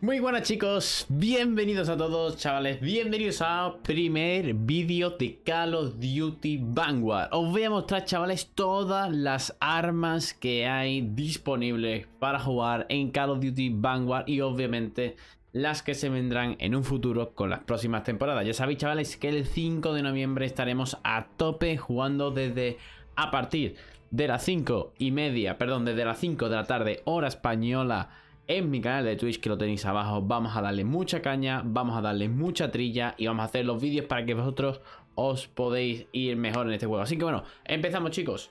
Muy buenas chicos, bienvenidos a todos chavales, bienvenidos al primer vídeo de Call of Duty Vanguard. Os voy a mostrar chavales todas las armas que hay disponibles para jugar en Call of Duty Vanguard y obviamente las que se vendrán en un futuro con las próximas temporadas. Ya sabéis chavales que el 5 de noviembre estaremos a tope jugando desde a partir de las 5:30, perdón, desde las 5 de la tarde hora española. En mi canal de Twitch, que lo tenéis abajo, vamos a darle mucha caña, vamos a darle mucha trilla y vamos a hacer los vídeos para que vosotros os podéis ir mejor en este juego. Así que bueno, empezamos chicos.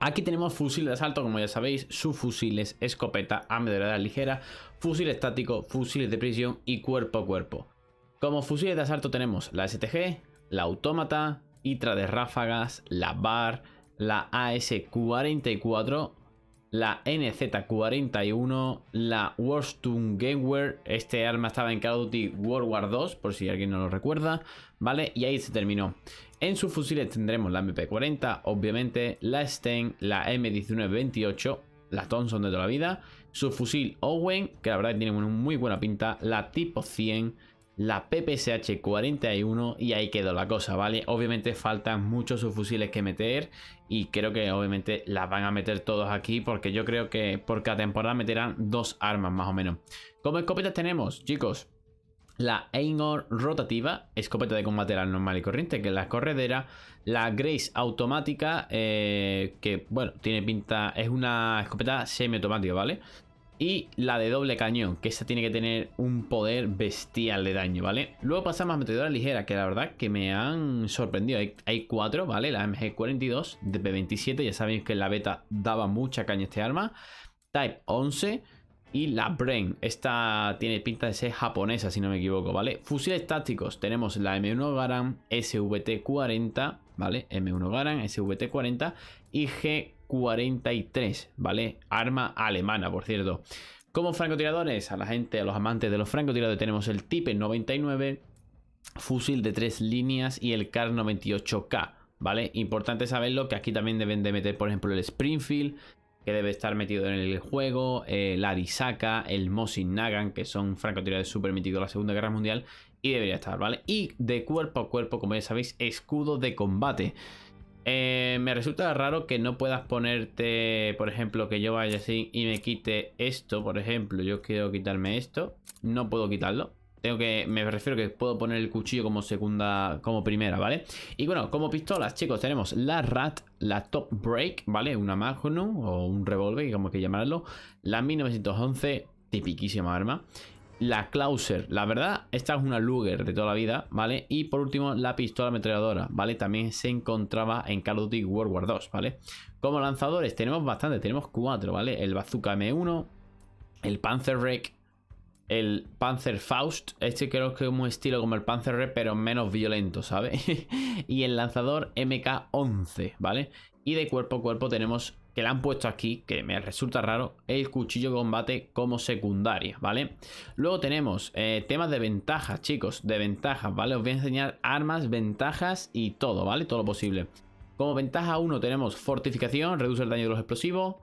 Aquí tenemos fusil de asalto, como ya sabéis, subfusiles, escopeta, ametralladora ligera, fusil estático, fusiles de precisión y cuerpo a cuerpo. Como fusiles de asalto tenemos la STG, la Autómata, ITRA de ráfagas, la BAR, la AS 44... la NZ-41, la Warstun Gamewear. Este arma estaba en Call of Duty World War II, por si alguien no lo recuerda, ¿vale? Y ahí se terminó. En sus fusiles tendremos la MP-40, obviamente, la Sten, la M1928, la Thompson de toda la vida, su fusil Owen, que la verdad que tiene una muy buena pinta, la Tipo 100, la PPSH-41 y ahí quedó la cosa, ¿vale? Obviamente faltan muchos subfusiles que meter y creo que obviamente las van a meter todos aquí porque yo creo que por cada temporada meterán dos armas más o menos. Como escopetas tenemos, chicos, la Aynor rotativa, escopeta de combate normal y corriente, que es la corredera, la Grace automática, que bueno, tiene pinta, es una escopeta semiautomática, ¿vale? Y la de doble cañón, que esta tiene que tener un poder bestial de daño, ¿vale? Luego pasamos a ametralladoras ligeras, que la verdad que me han sorprendido. Hay cuatro, ¿vale? La MG42, DP27, ya sabéis que en la beta daba mucha caña este arma. Type 11 y la Bren. Esta tiene pinta de ser japonesa, si no me equivoco, ¿vale? Fusiles tácticos. Tenemos la M1 Garand, SVT-40, ¿vale? M1 Garand, SVT-40 y G43, ¿vale? Arma alemana, por cierto. Como francotiradores, a la gente, a los amantes de los francotiradores, tenemos el Tipe 99, fusil de 3 líneas y el Kar 98K, ¿vale? Importante saberlo que aquí también deben de meter, por ejemplo, el Springfield, que debe estar metido en el juego, la Arisaka, el Mosin Nagant, que son francotiradores súper míticos de la Segunda Guerra Mundial, y debería estar, ¿vale? Y de cuerpo a cuerpo, como ya sabéis, escudo de combate. Me resulta raro que no puedas ponerte, por ejemplo, que yo vaya así y me quite esto, por ejemplo. Yo quiero quitarme esto, no puedo quitarlo. Tengo que, me refiero que puedo poner el cuchillo como segunda, como primera, ¿vale? Y bueno, como pistolas, chicos, tenemos la Rat, la Top Break, ¿vale? Una Magnum o un revólver, como que llamarlo. La 1911, tipiquísima arma. La Clauser, la verdad, esta es una Luger de toda la vida, ¿vale? Y por último, la pistola ametralladora, ¿vale? También se encontraba en Call of Duty World War II, ¿vale? Como lanzadores tenemos bastante, tenemos 4, ¿vale? El Bazooka M1, el Panzer Wreck, el Panzer Faust, este creo que es un estilo como el Panzer Wreck, pero menos violento, ¿sabes? Y el lanzador MK11, ¿vale? Y de cuerpo a cuerpo tenemos, que le han puesto aquí, que me resulta raro, el cuchillo de combate como secundaria, ¿vale? Luego tenemos temas de ventajas, chicos, de ventajas, ¿vale? Os voy a enseñar armas, ventajas y todo, ¿vale? Todo lo posible. Como ventaja 1 tenemos fortificación, reduce el daño de los explosivos,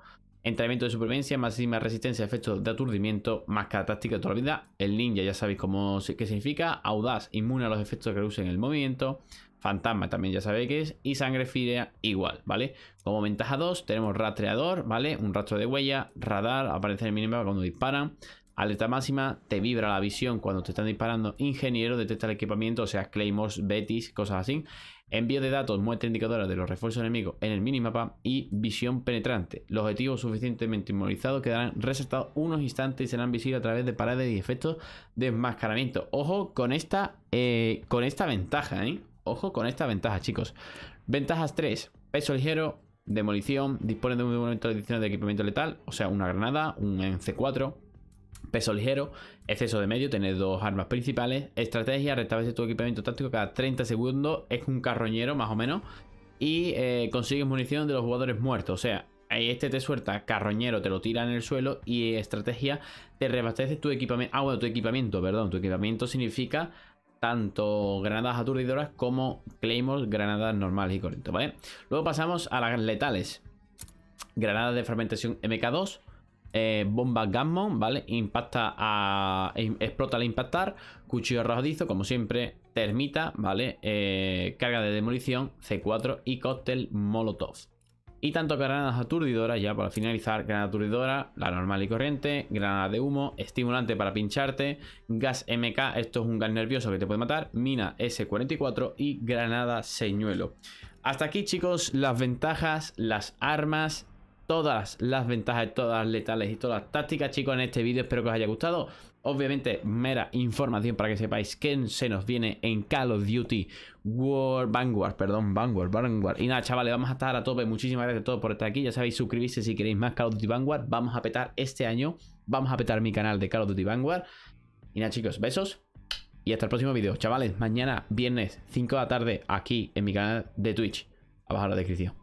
entrenamiento de supervivencia, máxima resistencia, efectos de aturdimiento, máscara táctica de toda la vida, el ninja, ya sabéis cómo, qué significa, audaz, inmune a los efectos que reducen el movimiento, fantasma también ya sabéis que es, y sangre fría igual, ¿vale? Como ventaja 2 tenemos rastreador, ¿vale? Un rastro de huella, radar, aparece en el minimapa cuando disparan, alerta máxima, te vibra la visión cuando te están disparando, ingeniero, detecta el equipamiento, o sea, claymores, betis, cosas así, envío de datos, muestra indicadora de los refuerzos enemigos en el minimapa y visión penetrante. Los objetivos suficientemente inmovilizados quedarán resaltados unos instantes y serán visibles a través de paredes y efectos de enmascaramiento. Ojo con esta ventaja, ¿eh? Ojo con esta ventaja, chicos. Ventajas 3. Peso ligero, demolición, dispone de un momento de adicional de equipamiento letal, o sea, una granada, un C4. Peso ligero, exceso de medio, tener 2 armas principales. Estrategia, restablece tu equipamiento táctico cada 30 segundos. Es un carroñero, más o menos. Y consigues munición de los jugadores muertos, o sea, este te suelta carroñero, te lo tira en el suelo y estrategia, te reabastece tu equipamiento. Ah, bueno, tu equipamiento, perdón. Tu equipamiento significa tanto granadas aturdidoras como claymores, granadas normales y corrientes, ¿vale? Luego pasamos a las letales. Granadas de fragmentación MK2, bomba Gunmon, ¿vale? Impacta a... explota al impactar. Cuchillo arrojadizo, como siempre. Termita, ¿vale? Carga de demolición, C4 y cóctel molotov. Y tanto granadas aturdidoras, ya para finalizar, granada aturdidora, la normal y corriente, granada de humo, estimulante para pincharte, gas MK, esto es un gas nervioso que te puede matar, mina S44 y granada señuelo. Hasta aquí, chicos, las ventajas, las armas, todas las ventajas, todas las letales y todas las tácticas, chicos, en este vídeo. Espero que os haya gustado. Obviamente, mera información para que sepáis que se nos viene en Call of Duty Vanguard. Y nada, chavales, vamos a estar a tope. Muchísimas gracias a todos por estar aquí. Ya sabéis, suscribirse si queréis más Call of Duty Vanguard. Vamos a petar este año. Vamos a petar mi canal de Call of Duty Vanguard. Y nada, chicos, besos. Y hasta el próximo vídeo. Chavales, mañana, viernes, 5 de la tarde, aquí en mi canal de Twitch. Abajo en la descripción.